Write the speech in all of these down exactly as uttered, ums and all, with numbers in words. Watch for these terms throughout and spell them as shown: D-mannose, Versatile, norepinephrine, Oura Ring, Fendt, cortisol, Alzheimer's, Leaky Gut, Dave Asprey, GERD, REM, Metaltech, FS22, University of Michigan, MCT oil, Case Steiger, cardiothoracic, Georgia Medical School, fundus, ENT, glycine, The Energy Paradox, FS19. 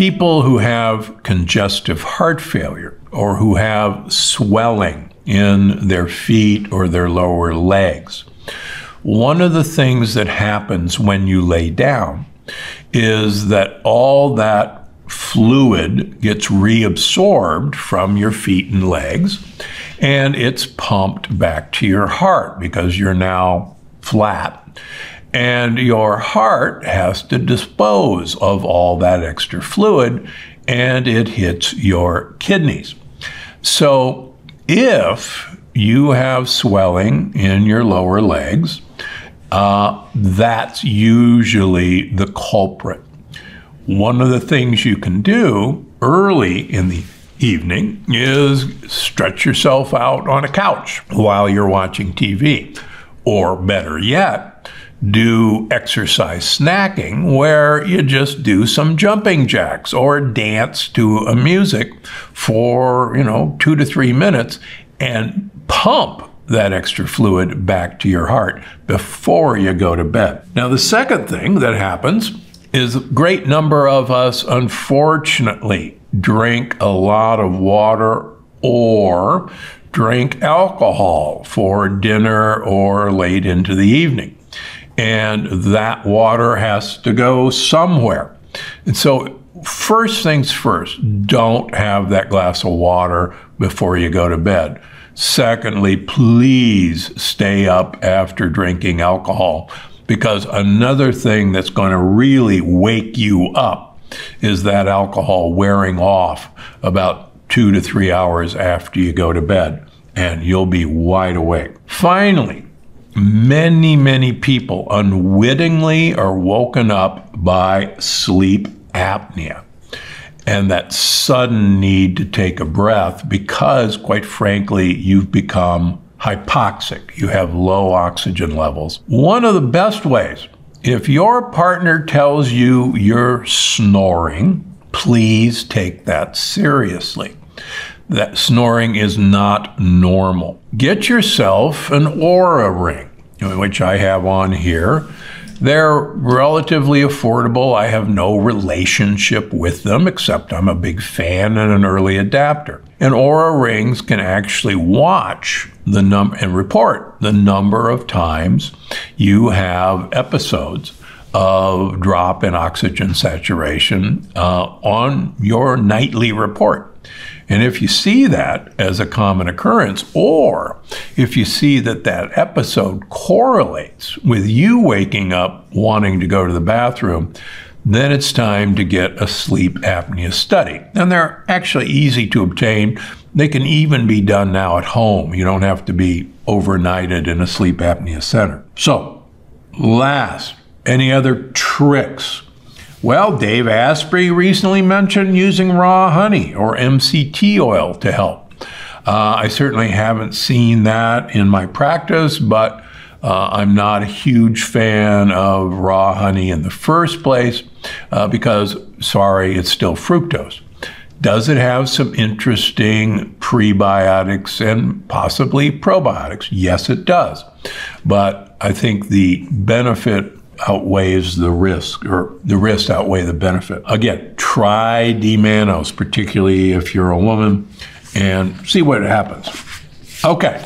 people who have congestive heart failure or who have swelling in their feet or their lower legs, one of the things that happens when you lay down is that all that fluid gets reabsorbed from your feet and legs, and it's pumped back to your heart because you're now flat. And your heart has to dispose of all that extra fluid, and it hits your kidneys. So if you have swelling in your lower legs, uh, that's usually the culprit. One of the things you can do early in the evening is stretch yourself out on a couch while you're watching T V, or better yet, do exercise snacking, where you just do some jumping jacks or dance to a music for, you know, two to three minutes and pump that extra fluid back to your heart before you go to bed. Now, the second thing that happens is a great number of us, unfortunately, drink a lot of water or drink alcohol for dinner or late into the evening. And that water has to go somewhere. And so first things first, don't have that glass of water before you go to bed. Secondly, please stay up after drinking alcohol, because another thing that's going to really wake you up is that alcohol wearing off about two to three hours after you go to bed, and you'll be wide awake. Finally, many, many people unwittingly are woken up by sleep apnea and that sudden need to take a breath because, quite frankly, you've become hypoxic. You have low oxygen levels. One of the best ways, if your partner tells you you're snoring, please take that seriously. That snoring is not normal. Get yourself an Oura Ring, which I have on here. They're relatively affordable. I have no relationship with them, except I'm a big fan and an early adapter. And Oura Rings can actually watch the num and report the number of times you have episodes of drop in oxygen saturation uh, on your nightly report. And if you see that as a common occurrence, or if you see that that episode correlates with you waking up wanting to go to the bathroom, then it's time to get a sleep apnea study. And they're actually easy to obtain. They can even be done now at home. You don't have to be overnighted in a sleep apnea center. So, last, any other tricks? Well, Dave Asprey recently mentioned using raw honey or M C T oil to help. Uh, I certainly haven't seen that in my practice, but uh, I'm not a huge fan of raw honey in the first place uh, because, sorry, it's still fructose. Does it have some interesting prebiotics and possibly probiotics? Yes, it does. But I think the benefit outweighs the risk, or the risks outweigh the benefit. Again, try D-mannose, particularly if you're a woman, and see what happens. Okay,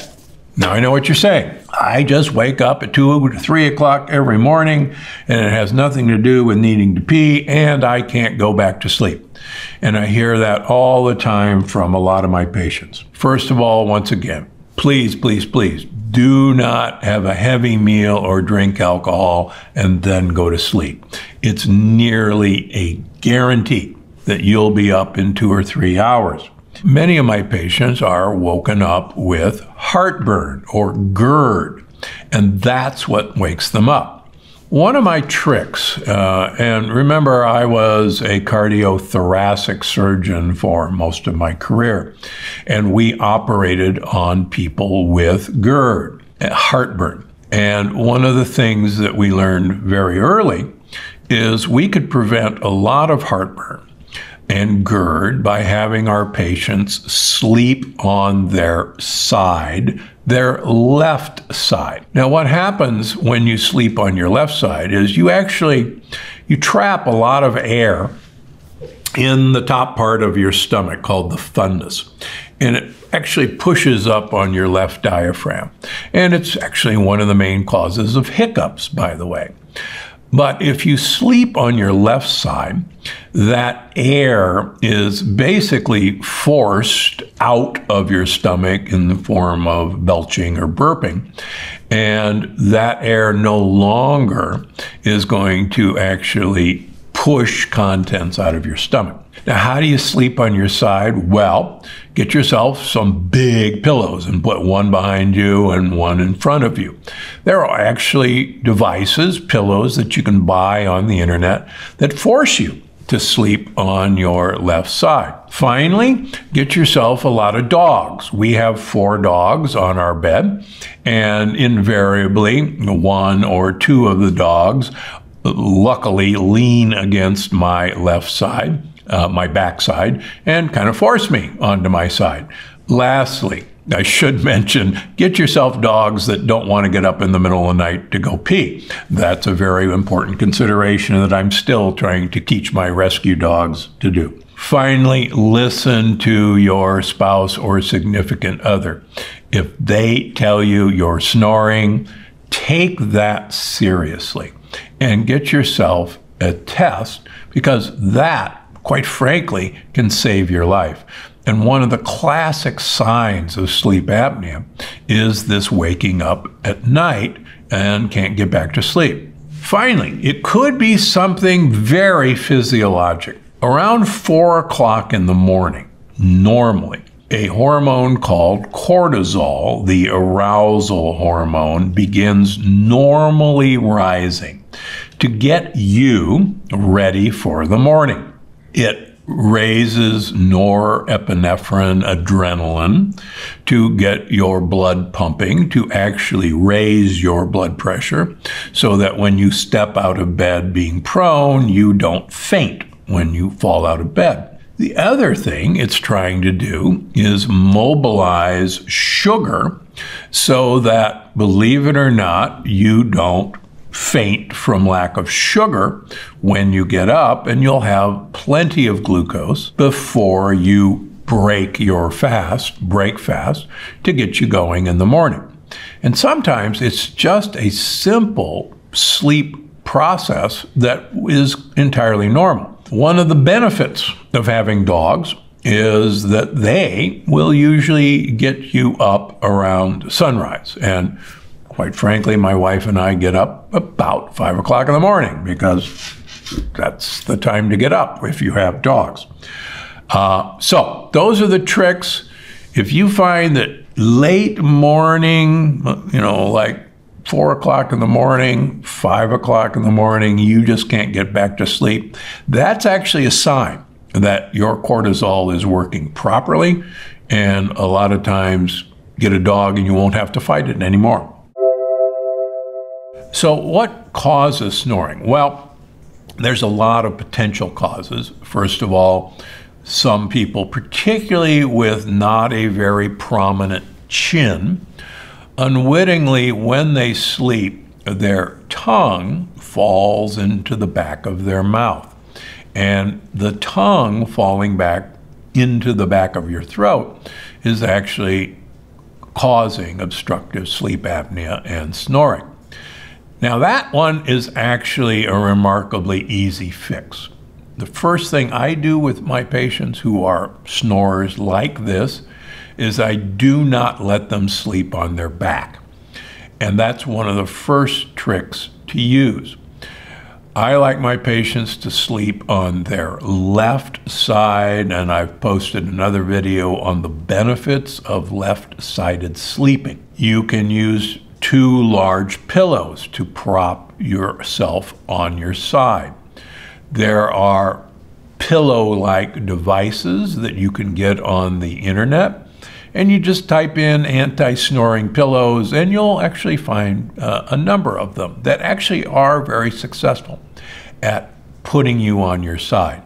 now I know what you're saying. I just wake up at two to three o'clock every morning, and it has nothing to do with needing to pee, and I can't go back to sleep. And I hear that all the time from a lot of my patients. First of all, once again, please, please, please, do not have a heavy meal or drink alcohol and then go to sleep. It's nearly a guarantee that you'll be up in two or three hours. Many of my patients are woken up with heartburn or GERD, and that's what wakes them up. One of my tricks, uh, and remember I was a cardiothoracic surgeon for most of my career, and we operated on people with GERD, heartburn. And one of the things that we learned very early is we could prevent a lot of heartburn and GERD by having our patients sleep on their side, their left side. Now, what happens when you sleep on your left side is you actually, you trap a lot of air in the top part of your stomach called the fundus. And it actually pushes up on your left diaphragm. And it's actually one of the main causes of hiccups, by the way. But if you sleep on your left side, that air is basically forced out of your stomach in the form of belching or burping. And that air no longer is going to actually push contents out of your stomach. Now, how do you sleep on your side? Well, get yourself some big pillows and put one behind you and one in front of you. There are actually devices, pillows that you can buy on the internet that force you to sleep on your left side. Finally, get yourself a lot of dogs. We have four dogs on our bed, and invariably one or two of the dogs luckily lean against my left side, uh, my back side, and kind of force me onto my side. Lastly, I should mention, get yourself dogs that don't want to get up in the middle of the night to go pee. That's a very important consideration that I'm still trying to teach my rescue dogs to do. Finally, listen to your spouse or significant other. If they tell you you're snoring, take that seriously and get yourself a test, because that, quite frankly, can save your life. And one of the classic signs of sleep apnea is this waking up at night and can't get back to sleep. Finally, it could be something very physiologic. Around four o'clock in the morning, normally, a hormone called cortisol, the arousal hormone, begins normally rising to get you ready for the morning. It raises norepinephrine, adrenaline, to get your blood pumping, to actually raise your blood pressure so that when you step out of bed being prone, you don't faint when you fall out of bed. The other thing it's trying to do is mobilize sugar so that, believe it or not, you don't faint from lack of sugar when you get up, and you'll have plenty of glucose before you break your fast, break fast, to get you going in the morning. And sometimes it's just a simple sleep process that is entirely normal. One of the benefits of having dogs is that they will usually get you up around sunrise. And quite frankly, my wife and I get up about five o'clock in the morning because that's the time to get up if you have dogs. Uh, so those are the tricks. If you find that late morning, you know, like four o'clock in the morning, five o'clock in the morning, you just can't get back to sleep, that's actually a sign that your cortisol is working properly. And a lot of times, get a dog and you won't have to fight it anymore. So what causes snoring? Well, there's a lot of potential causes. First of all, some people, particularly with not a very prominent chin, unwittingly, when they sleep, their tongue falls into the back of their mouth. And the tongue falling back into the back of your throat is actually causing obstructive sleep apnea and snoring. Now, that one is actually a remarkably easy fix. The first thing I do with my patients who are snorers like this is I do not let them sleep on their back. And that's one of the first tricks to use. I like my patients to sleep on their left side, and I've posted another video on the benefits of left-sided sleeping. You can use two large pillows to prop yourself on your side. There are pillow-like devices that you can get on the internet. And you just type in anti-snoring pillows, and you'll actually find uh, a number of them that actually are very successful at putting you on your side.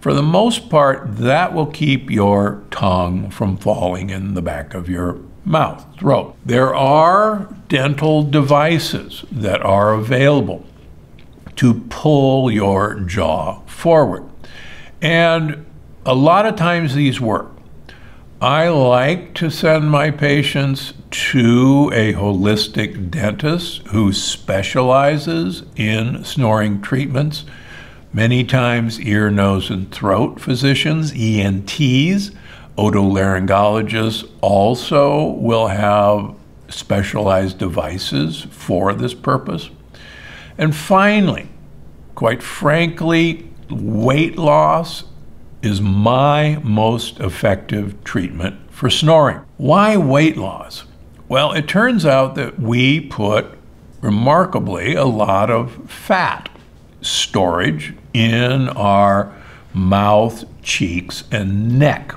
For the most part, that will keep your tongue from falling in the back of your mouth, throat. There are dental devices that are available to pull your jaw forward. And a lot of times these work. I like to send my patients to a holistic dentist who specializes in snoring treatments. Many times ear, nose, and throat physicians, E N Ts, otolaryngologists also will have specialized devices for this purpose. And finally, quite frankly, weight loss is my most effective treatment for snoring. Why weight loss? Well, it turns out that we put, remarkably, a lot of fat storage in our mouth, cheeks, and neck.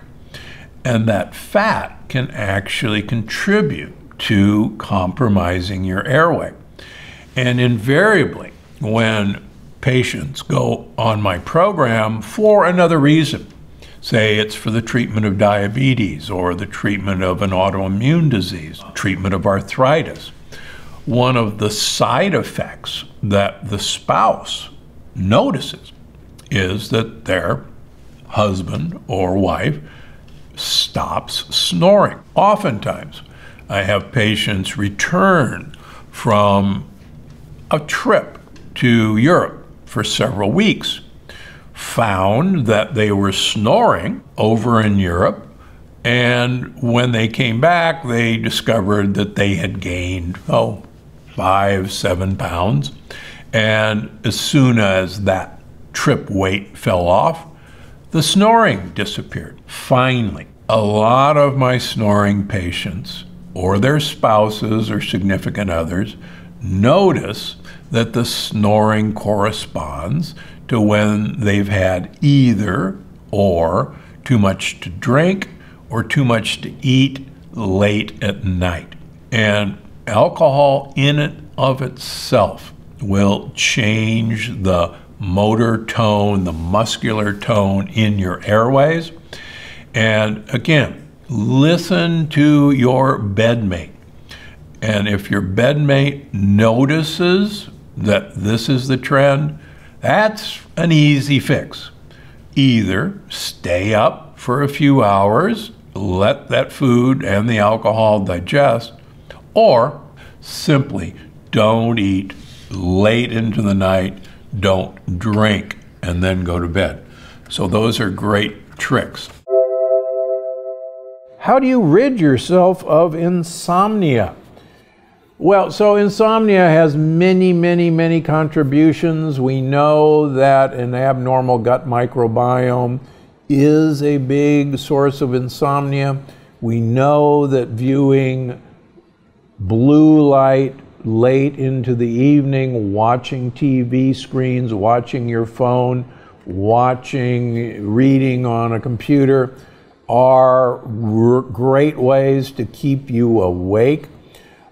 And that fat can actually contribute to compromising your airway. And invariably, when patients go on my program for another reason, say it's for the treatment of diabetes or the treatment of an autoimmune disease, treatment of arthritis, one of the side effects that the spouse notices is that their husband or wife stops snoring. Oftentimes, I have patients return from a trip to Europe for several weeks, found that they were snoring over in Europe, and when they came back, they discovered that they had gained, oh, five, seven pounds. And as soon as that trip weight fell off, the snoring disappeared. Finally, a lot of my snoring patients or their spouses or significant others notice that the snoring corresponds to when they've had either or too much to drink or too much to eat late at night. And alcohol in and of itself will change the motor tone, the muscular tone in your airways. And again, listen to your bedmate. And if your bedmate notices that this is the trend, that's an easy fix. Either stay up for a few hours, let that food and the alcohol digest, or simply don't eat late into the night, don't drink, and then go to bed. So those are great tricks. How do you rid yourself of insomnia? Well, so insomnia has many, many, many contributions. We know that an abnormal gut microbiome is a big source of insomnia. We know that viewing blue light late into the evening, watching T V screens, watching your phone, watching, reading on a computer are great ways to keep you awake.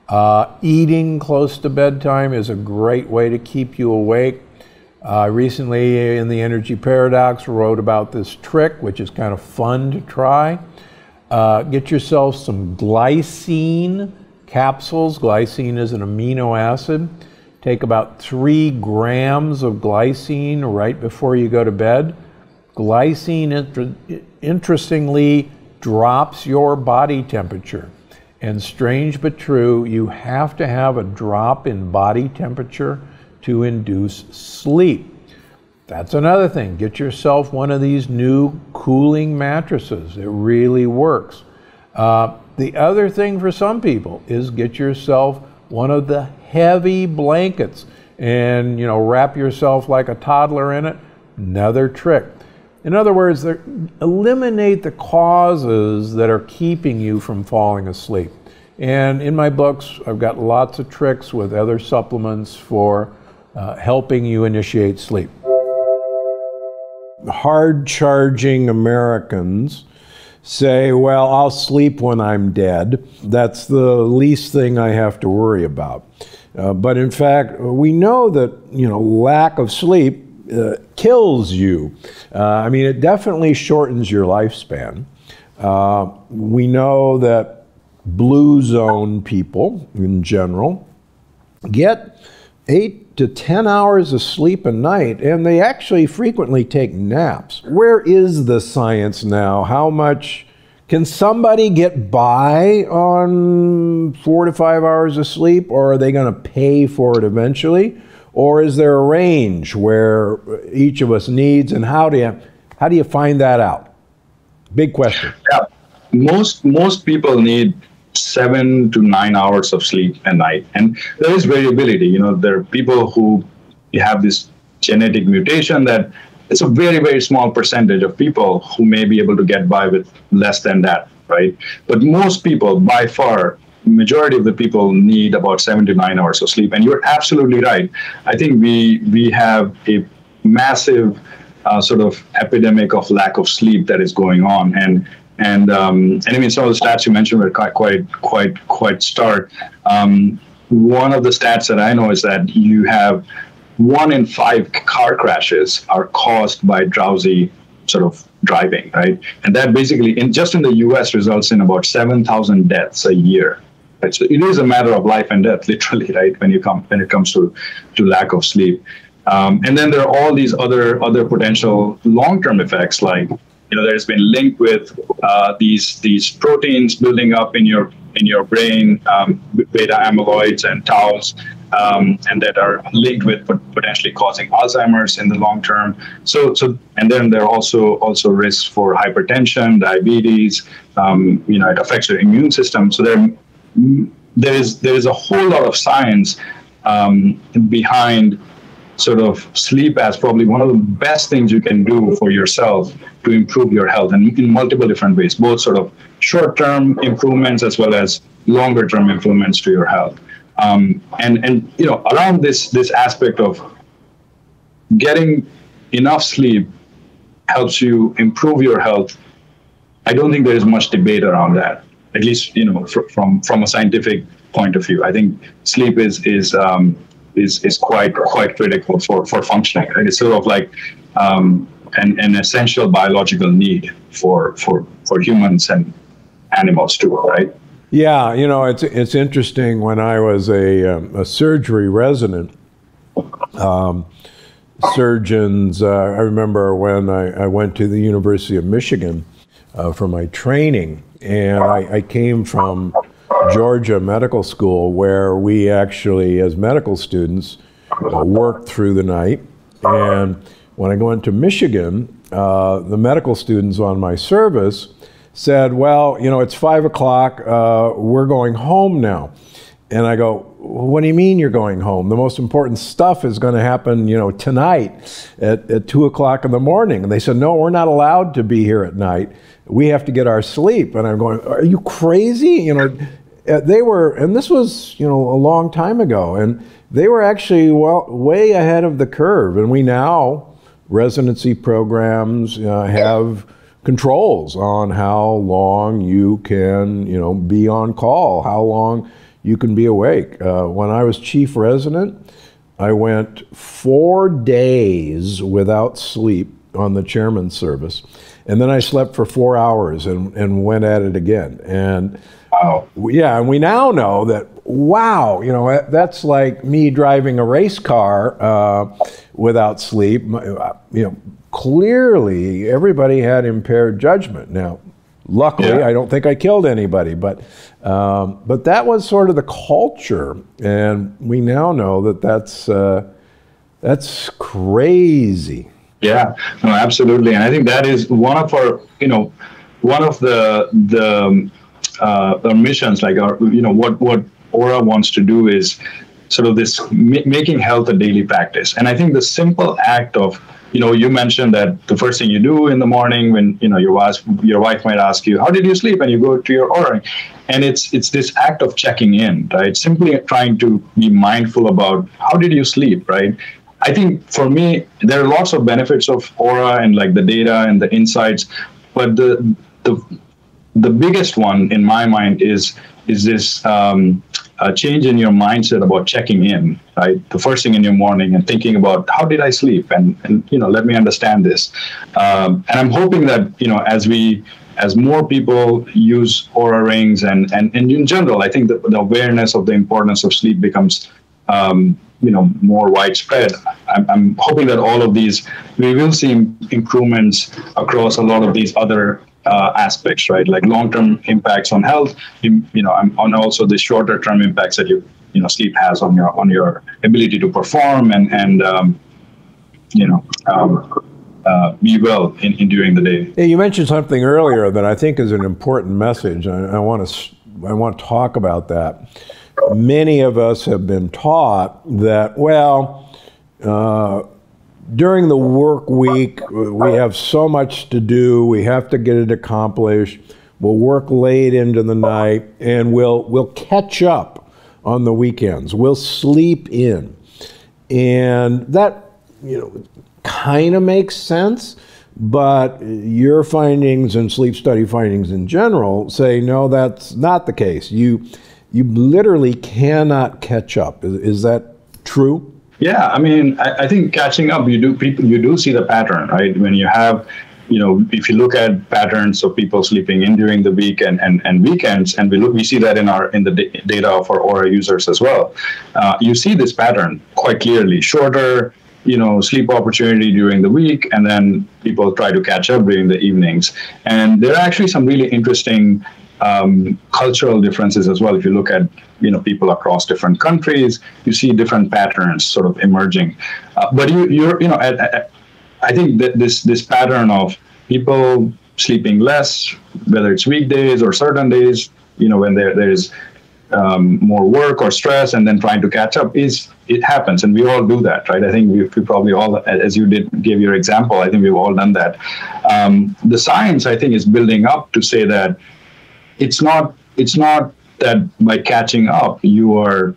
Uh, eating close to bedtime is a great way to keep you awake. I uh, recently in The Energy Paradox wrote about this trick, which is kind of fun to try. Uh, get yourself some glycine capsules. Glycine is an amino acid. Take about three grams of glycine right before you go to bed. Glycine, inter- interestingly, drops your body temperature. And strange but true, you have to have a drop in body temperature to induce sleep. That's another thing. Get yourself one of these new cooling mattresses. It really works. Uh, the other thing for some people is get yourself one of the heavy blankets and, you know, wrap yourself like a toddler in it. Another trick. In other words, eliminate the causes that are keeping you from falling asleep. And in my books, I've got lots of tricks with other supplements for uh, helping you initiate sleep. Hard-charging Americans say, well, I'll sleep when I'm dead. That's the least thing I have to worry about. Uh, but in fact, we know that, you know, lack of sleep Uh, kills you. Uh, I mean, it definitely shortens your lifespan. Uh, we know that blue zone people in general get eight to ten hours of sleep a night, and they actually frequently take naps. Where is the science now? How much can somebody get by on four to five hours of sleep, or are they going to pay for it eventually? Or is there a range where each of us needs, and how do you, how do you find that out? Big question. Yeah. Most, most people need seven to nine hours of sleep a night. And there is variability. You know, there are people who have this genetic mutation that it's a very, very small percentage of people who may be able to get by with less than that, right? But most people, by far, majority of the people need about seven to nine hours of sleep. And you're absolutely right. I think we, we have a massive uh, sort of epidemic of lack of sleep that is going on. And And, um, and I mean, some of the stats you mentioned were quite, quite, quite, quite stark. Um, one of the stats that I know is that you have one in five car crashes are caused by drowsy sort of driving, right? And that basically, in just in the U S, results in about seven thousand deaths a year. Right? So it is a matter of life and death, literally, right? When you come, when it comes to, to lack of sleep. Um, and then there are all these other, other potential long-term effects, like, you know, there's been linked with uh, these these proteins building up in your in your brain, um, beta amyloids and taus, um, and that are linked with potentially causing Alzheimer's in the long term. So so and then there are also also risks for hypertension, diabetes. Um, you know, it affects your immune system. So there there is there is a whole lot of science um, behind sort of sleep as probably one of the best things you can do for yourself to improve your health, and in multiple different ways, both sort of short-term improvements as well as longer-term improvements to your health. Um, and, and, you know, around this, this aspect of getting enough sleep helps you improve your health, I don't think there is much debate around that, at least, you know, fr from, from a scientific point of view. I think sleep is, is, um, is is quite quite critical for for functioning, right? It's sort of like um, an an essential biological need for for for humans and animals too, right? Yeah, you know, it's it's interesting. When I was a um, a surgery resident, um, surgeons. Uh, I remember when I, I went to the University of Michigan uh, for my training, and I, I came from Georgia Medical School, where we actually, as medical students, uh, worked through the night. And when I went to Michigan, uh, the medical students on my service said, well, you know, it's five o'clock, uh, we're going home now. And I go, well, what do you mean you're going home? The most important stuff is going to happen, you know, tonight at, at two o'clock in the morning. And they said, no, we're not allowed to be here at night. We have to get our sleep. And I'm going, are you crazy? You know, they were, and this was, you know, a long time ago, and they were actually well, way ahead of the curve. And we now, residency programs uh, have controls on how long you can, you know, be on call, how long you can be awake. Uh, when I was chief resident, I went four days without sleep on the chairman's service. And then I slept for four hours and, and went at it again. And wow. Yeah, and we now know that, wow, you know, that's like me driving a race car uh, without sleep. You know, clearly everybody had impaired judgment. Now, luckily, yeah. I don't think I killed anybody, but, um, but that was sort of the culture. And we now know that that's, uh, that's crazy. Yeah, no, absolutely. And I think that is one of our, you know, one of the, the, uh, our missions, like our, you know, what, what Oura wants to do is sort of this ma making health a daily practice. And I think the simple act of, you know, you mentioned that the first thing you do in the morning when, you know, your wife, your wife might ask you, how did you sleep? And you go to your Oura Ring. And it's, it's this act of checking in, right? Simply trying to be mindful about how did you sleep, right? I think for me, there are lots of benefits of Oura and like the data and the insights, but the the, the biggest one in my mind is is this um, a change in your mindset about checking in, right? The first thing in your morning and thinking about how did I sleep, and and you know, let me understand this. Um, and I'm hoping that, you know, as we as more people use Oura Rings and and and in general, I think the, the awareness of the importance of sleep becomes um, you know, more widespread. I'm, I'm hoping that all of these, we will see improvements across a lot of these other uh, aspects, right? Like long-term impacts on health, you know, and also the shorter-term impacts that you, you know, sleep has on your on your ability to perform and and um, you know. Um, Uh, be well in, in during the day. Yeah, you mentioned something earlier that I think is an important message. I, I want to I want to talk about that. Many of us have been taught that, well, uh, during the work week, we have so much to do. We have to get it accomplished. We'll work late into the night, and we'll we'll catch up on the weekends. We'll sleep in, and that, you know, kind of makes sense, but your findings and sleep study findings in general say, no, that's not the case. You you literally cannot catch up. Is, is that true? Yeah, I mean, I, I think catching up, you do people you do see the pattern, right? When you have, you know, if you look at patterns of people sleeping in during the week and, and, and weekends, and we look, we see that in our in the data of our Oura users as well. Uh, you see this pattern quite clearly. Shorter, you know, sleep opportunity during the week, and then people try to catch up during the evenings. And there are actually some really interesting um, cultural differences as well. If you look at, you know, people across different countries, you see different patterns sort of emerging. Uh, but you, you're, you know, at, at, I think that this this pattern of people sleeping less, whether it's weekdays or certain days, you know, when there there is Um, more work or stress, and then trying to catch up, is it happens, and we all do that, right? I think we, we probably all, as you did give your example, I think we've all done that. Um, the science, I think, is building up to say that it's not it's not that by catching up you are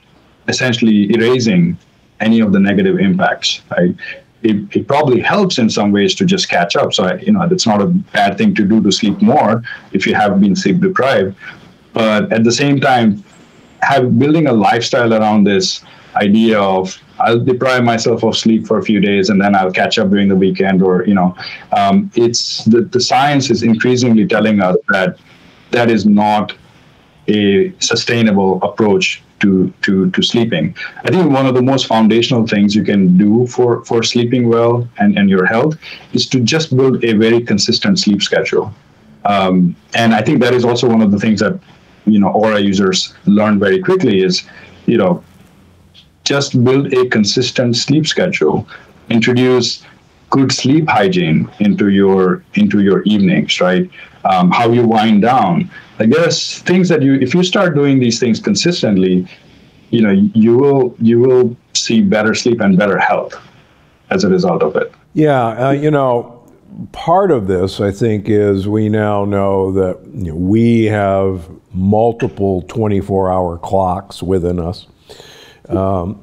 essentially erasing any of the negative impacts, right? It, it probably helps in some ways to just catch up. So I, you know, that's not a bad thing to do, to sleep more if you have been sleep deprived, but at the same time, have building a lifestyle around this idea of I'll deprive myself of sleep for a few days and then I'll catch up during the weekend, or, you know, um, it's the, the science is increasingly telling us that that is not a sustainable approach to, to, to sleeping. I think one of the most foundational things you can do for, for sleeping well and, and your health is to just build a very consistent sleep schedule. Um, and I think that is also one of the things that, you know, Oura users learn very quickly is, you know, just build a consistent sleep schedule, introduce good sleep hygiene into your into your evenings, right? Um, how you wind down. I guess things that you, if you start doing these things consistently, you know, you will you will see better sleep and better health as a result of it. Yeah, uh, you know. Part of this, I think, is we now know that, you know, we have multiple twenty-four hour clocks within us. Um,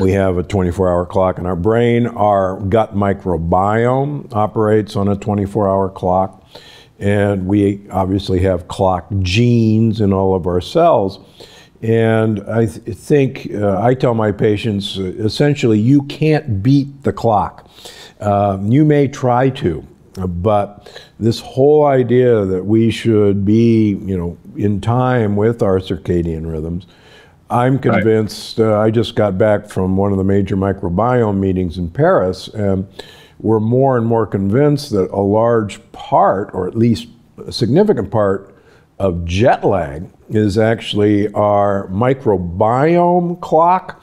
we have a twenty-four hour clock in our brain. Our gut microbiome operates on a twenty-four hour clock. And we obviously have clock genes in all of our cells. And I th think, uh, I tell my patients, uh, essentially, you can't beat the clock. Uh, you may try to, but this whole idea that we should be, you know, in time with our circadian rhythms, I'm convinced, right. uh, I just got back from one of the major microbiome meetings in Paris, and we're more and more convinced that a large part, or at least a significant part, of jet lag is actually our microbiome clock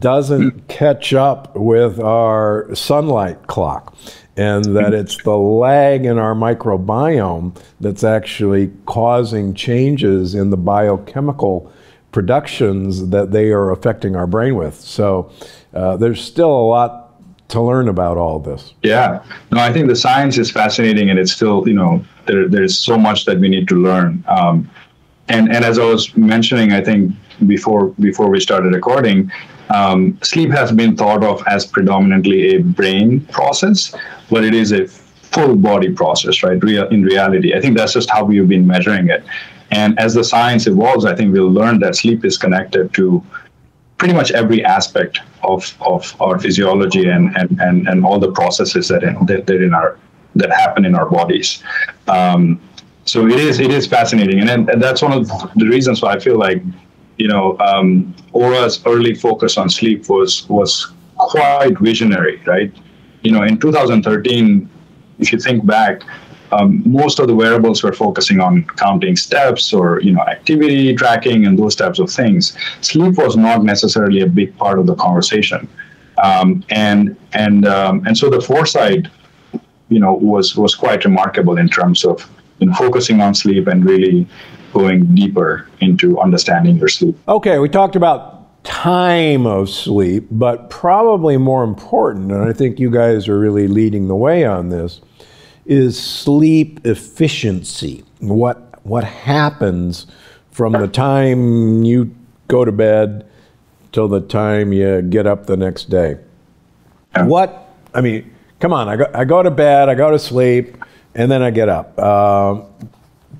doesn't catch up with our sunlight clock, and that it's the lag in our microbiome that's actually causing changes in the biochemical productions that they are affecting our brain with. So uh, there's still a lot to learn about all this. Yeah, no, I think the science is fascinating, and it's still, you know, there, there's so much that we need to learn. Um, and, and as I was mentioning, I think before before we started recording, Um, sleep has been thought of as predominantly a brain process, but it is a full body process, right? Real, in reality, I think that's just how we've been measuring it. And as the science evolves, I think we'll learn that sleep is connected to pretty much every aspect of, of our physiology and, and, and, and all the processes that in, that, that in our that happen in our bodies. Um, so it is it is fascinating, and, and that's one of the reasons why I feel like you know, um, Oura's early focus on sleep was was quite visionary, right? You know, in two thousand thirteen, if you think back, um, most of the wearables were focusing on counting steps or, you know, activity tracking and those types of things. Sleep was not necessarily a big part of the conversation. Um, and and um, and so the foresight, you know, was was quite remarkable in terms of you know, focusing on sleep and really going deeper into understanding your sleep. Okay, we talked about time of sleep, but probably more important, and I think you guys are really leading the way on this, is sleep efficiency. What what happens from the time you go to bed till the time you get up the next day? Yeah. What, I mean, come on, I go, I go to bed, I go to sleep, and then I get up. Uh,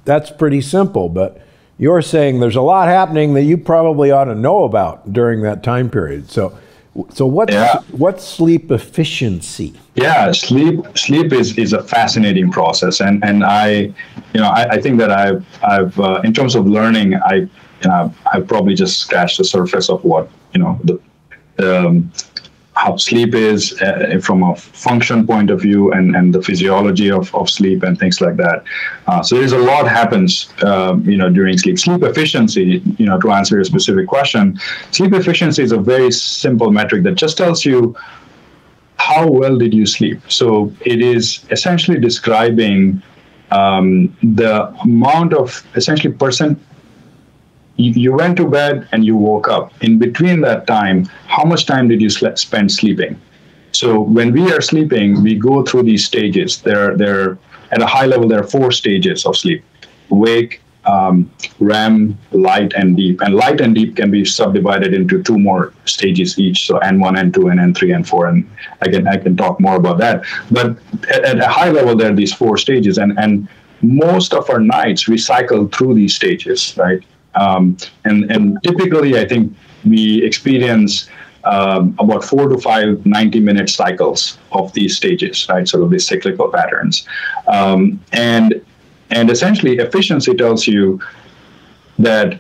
that's pretty simple, but you're saying there's a lot happening that you probably ought to know about during that time period. So, so what's, yeah. what's sleep efficiency? Yeah, sleep sleep is, is a fascinating process. And, and I, you know, I, I think that I've, I've uh, in terms of learning, I, you know, I've probably just scratched the surface of what, you know, the, um, how sleep is uh, from a function point of view and, and the physiology of, of sleep and things like that. Uh, so there's a lot happens, uh, you know, during sleep. Sleep efficiency, you know, to answer your specific question, sleep efficiency is a very simple metric that just tells you how well did you sleep. So it is essentially describing um, the amount of essentially percent you went to bed and you woke up. In between that time, how much time did you spend sleeping? So when we are sleeping, we go through these stages. There, there, at a high level, there are four stages of sleep: wake, um, R E M, light, and deep. And light and deep can be subdivided into two more stages each. So N one, N two, and N three, N four. And I can I can talk more about that. But at, at a high level, there are these four stages. And and most of our nights we cycle through these stages, right? Um, and, and typically, I think we experience um, about four to five ninety-minute cycles of these stages, right? Sort of these cyclical patterns. Um, and and essentially, efficiency tells you that,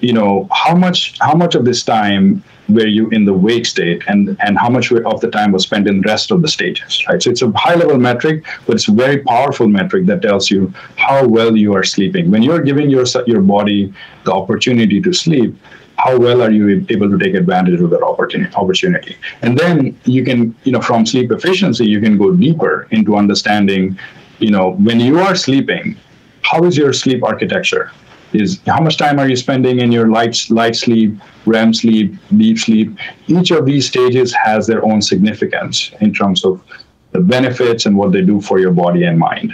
you know, how much how much of this time were you in the wake state, and, and how much of the time was spent in the rest of the stages, right? So it's a high-level metric, but it's a very powerful metric that tells you how well you are sleeping. When you're giving your, your body the opportunity to sleep, how well are you able to take advantage of that opportunity? And then you can, you know, from sleep efficiency, you can go deeper into understanding, you know, when you are sleeping, how is your sleep architecture? Is how much time are you spending in your light, light sleep, R E M sleep, deep sleep? Each of these stages has their own significance in terms of the benefits and what they do for your body and mind.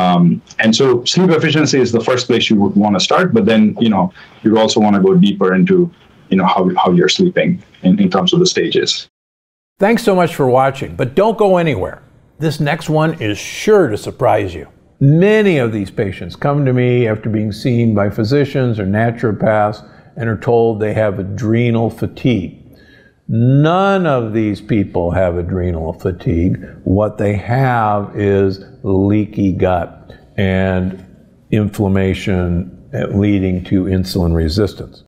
Um, and so sleep efficiency is the first place you would want to start, but then, you know, you also want to go deeper into, you know, how, how you're sleeping in, in terms of the stages. Thanks so much for watching, but don't go anywhere. This next one is sure to surprise you. Many of these patients come to me after being seen by physicians or naturopaths and are told they have adrenal fatigue. None of these people have adrenal fatigue. What they have is leaky gut and inflammation leading to insulin resistance.